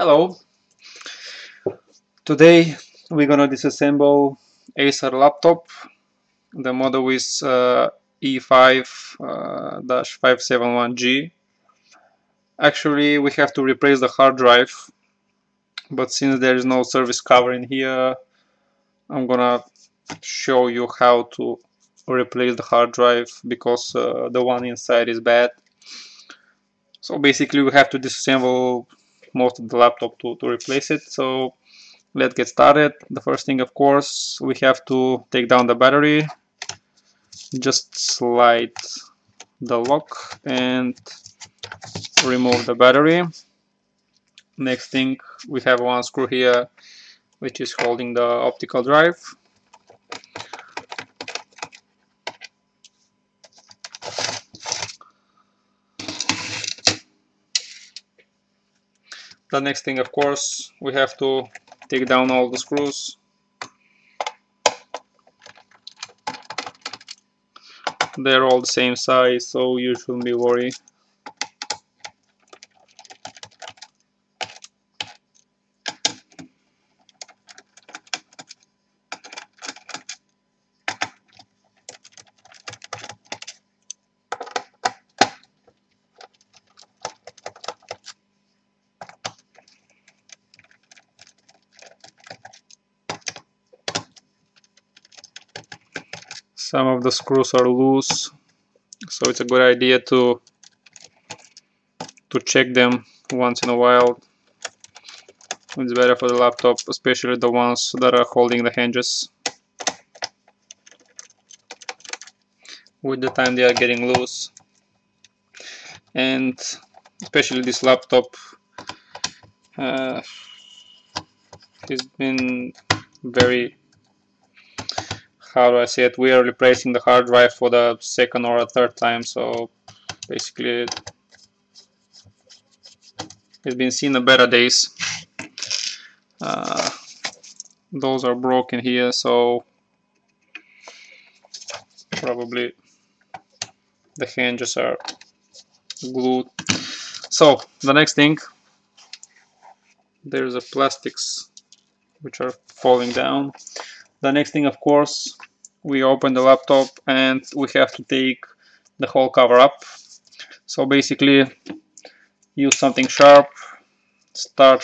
Hello, today we're gonna disassemble Acer laptop. The model is E5-571G. Actually we have to replace the hard drive, but since there is no service cover in here, I'm gonna show you how to replace the hard drive because the one inside is bad. So basically we have to disassemble most of the laptop to replace it. So let's get started. The first thing, of course, we have to take down the battery. Just slide the lock and remove the battery. Next thing, we have one screw here which is holding the optical drive. The next thing, of course, we have to take down all the screws. They're all the same size, so you shouldn't be worried. Some of the screws are loose, so it's a good idea to check them once in a while. It's better for the laptop, especially the ones that are holding the hinges. With the time they are getting loose, and especially this laptop has been very, how do I say it, we are replacing the hard drive for the second or a third time, so basically it's been seen the better days. Those are broken here, so probably the hinges are glued. So the next thing, there's the plastics which are falling down. The next thing, of course, we open the laptop and we have to take the whole cover up. So basically use something sharp, I'll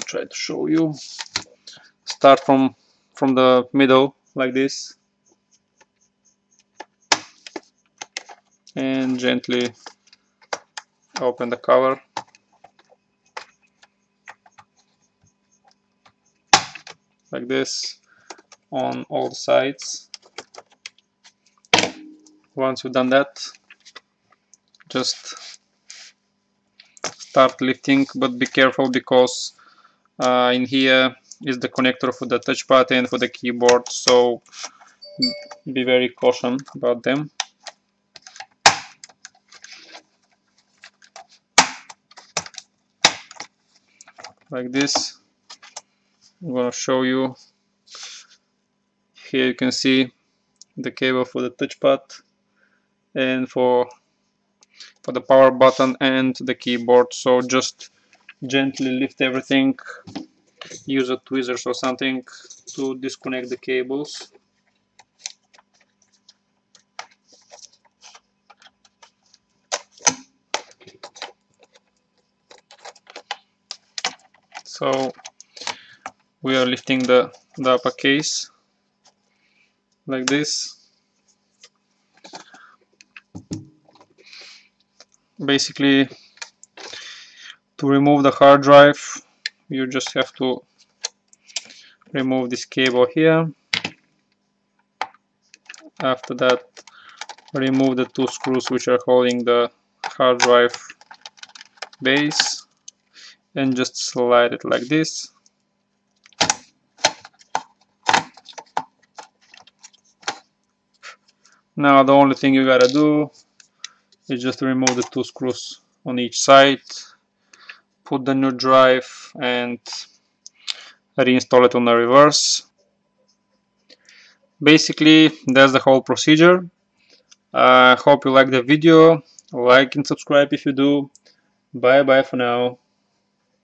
try to show you, start from the middle like this and gently open the cover. Like this on all sides. Once you've done that, just start lifting, but be careful because in here is the connector for the touchpad and for the keyboard, so be very cautious about them. Like this. I'm gonna show you. Here you can see the cable for the touchpad and for the power button and the keyboard. So just gently lift everything. Use a tweezers or something to disconnect the cables. So we are lifting the upper case like this. Basically, to remove the hard drive, you just have to remove this cable here. After that, remove the two screws which are holding the hard drive base and just slide it like this. Now the only thing you gotta do is just remove the two screws on each side, put the new drive and reinstall it on the reverse. Basically that's the whole procedure. I hope you like the video, like and subscribe if you do, Bye bye for now.